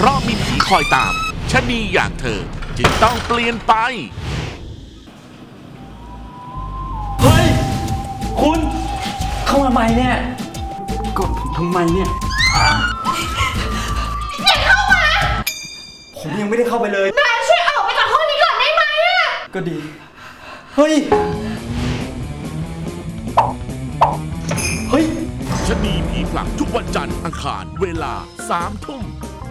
เพราะมีผีคอยตามชะนีอย่างเธอจึงต้องเปลี่ยนไปเฮ้ยคุณเข้ามาทำไมเนี่ยก็ทำไมเนี่ยอย่าเข้ามาผมยังไม่ได้เข้าไปเลยนายช่วยออกไปจากห้องนี้ก่อนได้ไหมอ่ะก็ดีเฮ้ยชะนีผีผลักทุกวันจันทร์อังคารเวลา3 ทุ่ม